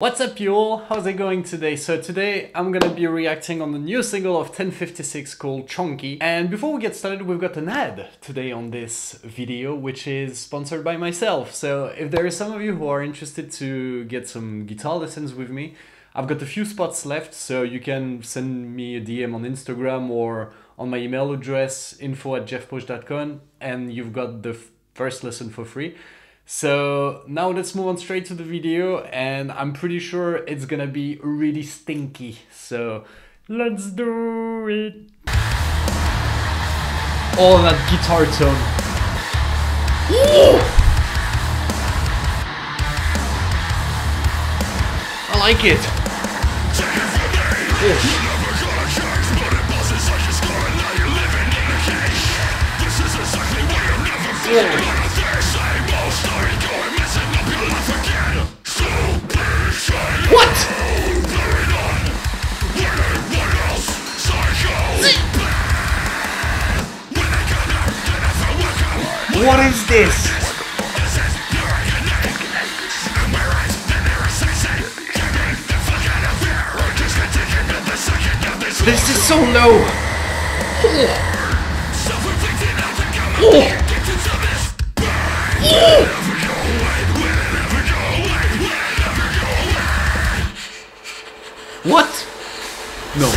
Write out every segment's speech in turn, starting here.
What's up you all, how's it going today? So today I'm gonna be reacting on the new single of ten56 called Choky, and before we get started we've got an ad today on this video which is sponsored by myself. So if there is some of you who are interested to get some guitar lessons with me, I've got a few spots left, so you can send me a DM on Instagram or on my email address info@jeffpauge.com and you've got the first lesson for free. So now let's move on straight to the video, and I'm pretty sure it's gonna be really stinky. So let's do it. Oh, that guitar tone. Ooh! I like it. Ooh. Yeah. What is this? This is so low. Oh. Oh. Oh. What? No.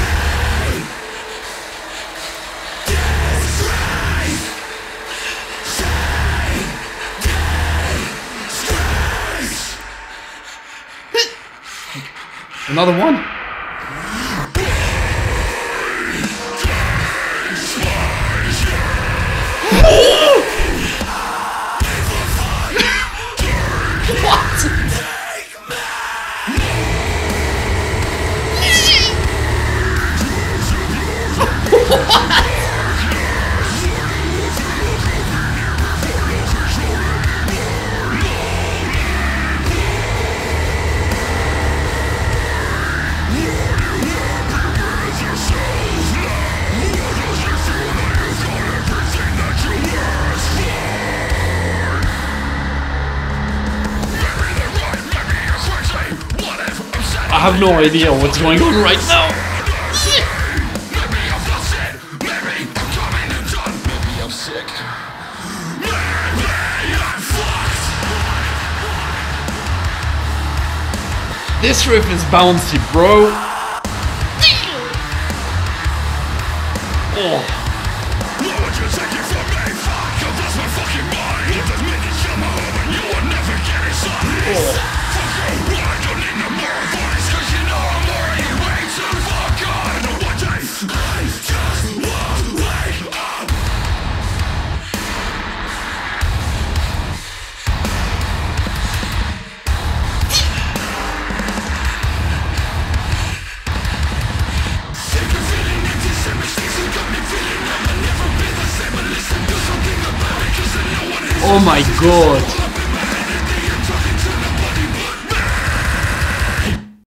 Another one? What? I have no idea what's going on right now. This riff is bouncy, bro. Oh. Oh. Oh my god!